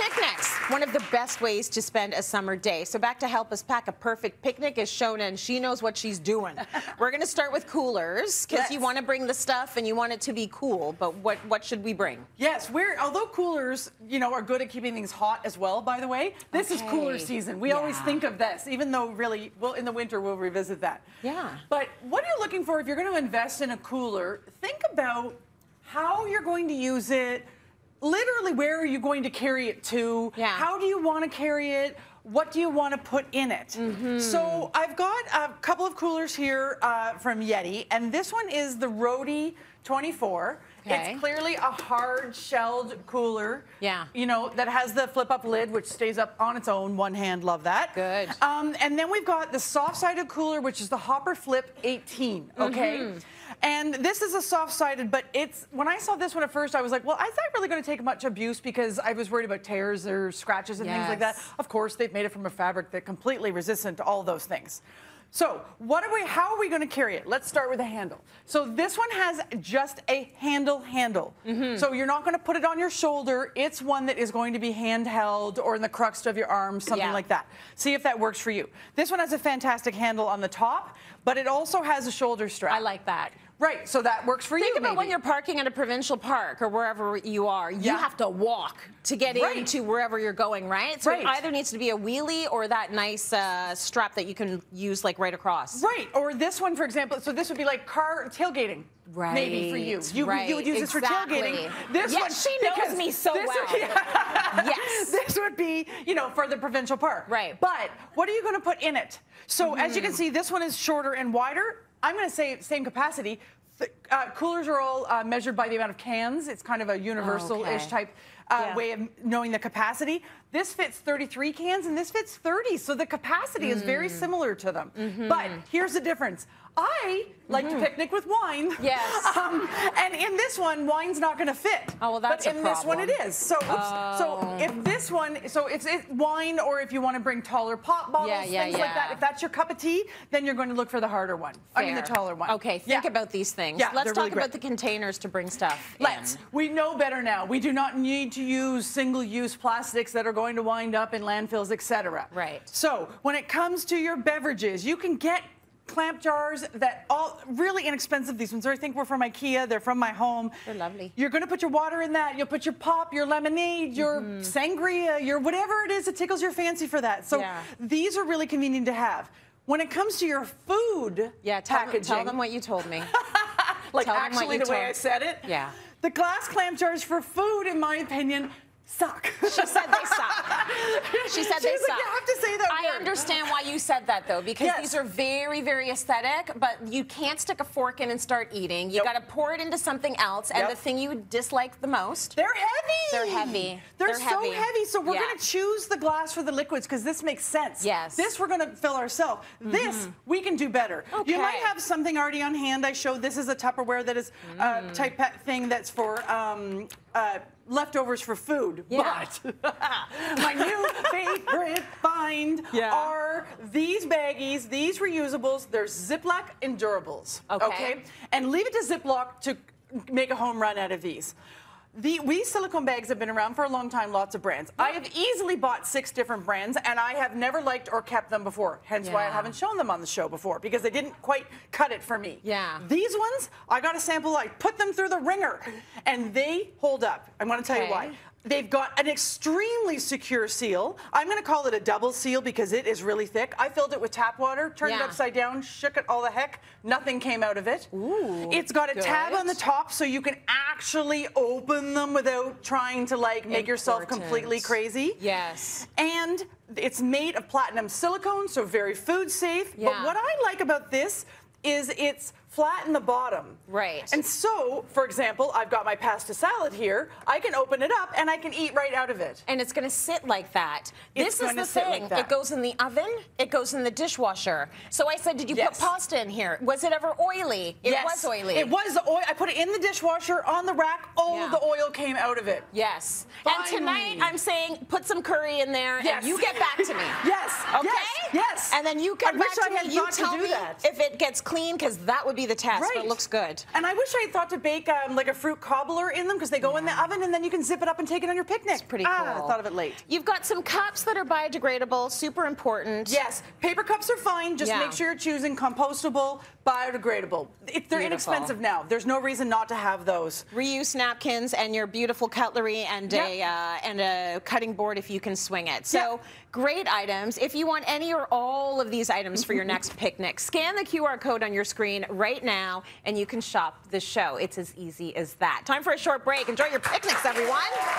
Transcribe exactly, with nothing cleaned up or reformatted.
Picnics, one of the best ways to spend a summer day. So back to help us pack a perfect picnic is Shona, and she knows what she's doing. We're going to start with coolers, because you want to bring the stuff and you want it to be cool, but what, what should we bring? Yes, we're although coolers, you know, are good at keeping things hot as well, by the way, this okay. is cooler season. We yeah. always think of this, even though really, well, in the winter we'll revisit that. Yeah. But what are you looking for if you're going to invest in a cooler? Think about how you're going to use it. Literally, where are you going to carry it to? Yeah. How do you want to carry it? What do you want to put in it? Mm-hmm. So I've got a couple of coolers here uh, from Yeti, and this one is the Roadie twenty-four. Okay. It's clearly a hard-shelled cooler. Yeah. You know, that has the flip-up lid, which stays up on its own. One hand, love that. Good. Um, and then we've got the soft-sided cooler, which is the Hopper Flip eighteen. Okay. Mm-hmm. And this is a soft-sided, but it's, when I saw this one at first, I was like, well, is that really going to take much abuse? Because I was worried about tears or scratches and yes. things like that. Of course, they've made it from a fabric that's completely resistant to all those things. So what are we, how are we going to carry it? Let's start with a handle. So this one has just a handle handle. Mm-hmm. So you're not going to put it on your shoulder. It's one that is going to be handheld or in the crux of your arm, something yeah. like that. See if that works for you. This one has a fantastic handle on the top, but it also has a shoulder strap. I like that. Right, so that works for Think you, Think about maybe. when you're parking at a provincial park or wherever you are, you yeah. have to walk to get right. into wherever you're going, right? So right. it either needs to be a wheelie or that nice uh, strap that you can use like right across. Right, or this one, for example, so this would be like car tailgating. Right. Maybe for you. You, right. you would use exactly. this for tailgating. This yes, one, she knows me so this well. Would, yeah. Yes. This would be, you know, for the provincial park. Right. But what are you going to put in it? So mm. as you can see, this one is shorter and wider. I'm going to say same capacity. Uh, coolers are all uh, measured by the amount of cans. It's kind of a universal-ish okay. type uh, yeah. way of knowing the capacity. This fits thirty-three cans, and this fits thirty, so the capacity mm. is very similar to them. Mm-hmm. But here's the difference. I like mm-hmm. to picnic with wine. Yes. Um, and in this one, wine's not going to fit. Oh, well, that's but in a this one, it is. So, oops, oh. so if this one, so if it's wine, or if you want to bring taller pop bottles, yeah, yeah, things yeah. like that. If that's your cup of tea, then you're going to look for the harder one. Fair. I mean, the taller one. Okay. Think yeah. about these things. Yeah, Let's talk really about the containers to bring stuff. Let's. In. We know better now. We do not need to use single-use plastics that are going to wind up in landfills, et cetera. Right. So when it comes to your beverages, you can get clamp jars that all really inexpensive. These ones are, I think, were from Ikea. They're from my home. They're lovely. You're going to put your water in that. You'll put your pop, your lemonade, your mm-hmm. sangria, your whatever it is that tickles your fancy for that. So yeah. these are really convenient to have. When it comes to your food yeah, tell packaging. Them, tell them what you told me. like tell actually the told. way I said it. Yeah. The glass clamp jars for food, in my opinion, suck. She said they suck. She said She's they like, suck. You have to say that I word. understand why you said that, though, because yes. these are very, very aesthetic, but you can't stick a fork in and start eating. You yep. got to pour it into something else, and yep. the thing you dislike the most. They're heavy. They're heavy. They're, They're so heavy. heavy, so we're yeah. going to choose the glass for the liquids, because this makes sense. Yes. This we're going to fill ourselves. Mm-hmm. This, we can do better. Okay. You might have something already on hand. I showed this is a Tupperware that is a mm. uh, type thing that's for... Um, uh, leftovers for food, yeah. but my new favorite find yeah. are these baggies, these reusables. They're Ziploc endurables, okay. okay? And leave it to Ziploc to make a home run out of these. The, we silicone bags have been around for a long time, lots of brands. I have easily bought six different brands, and I have never liked or kept them before, hence yeah. why I haven't shown them on the show before, because they didn't quite cut it for me. Yeah. These ones, I got a sample, I put them through the ringer, and they hold up. I'm going to okay. tell you why. They've got an extremely secure seal. I'm going to call it a double seal because it is really thick. I filled it with tap water, turned yeah. it upside down, shook it all the heck. Nothing came out of it. Ooh, it's got a good. tab on the top so you can actually open them without trying to, like, make Important. yourself completely crazy. Yes. And it's made of platinum silicone, so very food safe. Yeah. But what I like about this is it's flat in the bottom. Right. And so, for example, I've got my pasta salad here. I can open it up and I can eat right out of it. And it's going to sit like that. It's this is the thing. Like it goes in the oven. It goes in the dishwasher. So I said, did you yes. put pasta in here? Was it ever oily? It yes. was oily. It was oil. I put it in the dishwasher on the rack. Oh, yeah. the oil came out of it. Yes. Finally. And tonight I'm saying put some curry in there yes. and you get back to me. yes. Okay? Yes. And then you come I back to me. You tell to do me that. if it gets clean, because that would be the test, right. But it looks good. And I wish I had thought to bake um, like a fruit cobbler in them, because they go yeah. in the oven and then you can zip it up and take it on your picnic. It's pretty cool. Ah, I thought of it late. You've got some cups that are biodegradable, super important. Yes, paper cups are fine. Just yeah. make sure you're choosing compostable, biodegradable. If they're beautiful. Inexpensive now. There's no reason not to have those. Reuse napkins and your beautiful cutlery and yep. a uh, and a cutting board if you can swing it. So yep. great items. If you want any or all of these items for your next picnic, scan the Q R code on your screen right now and you can shop the show. It's as easy as that. Time for a short break. Enjoy your picnics, everyone.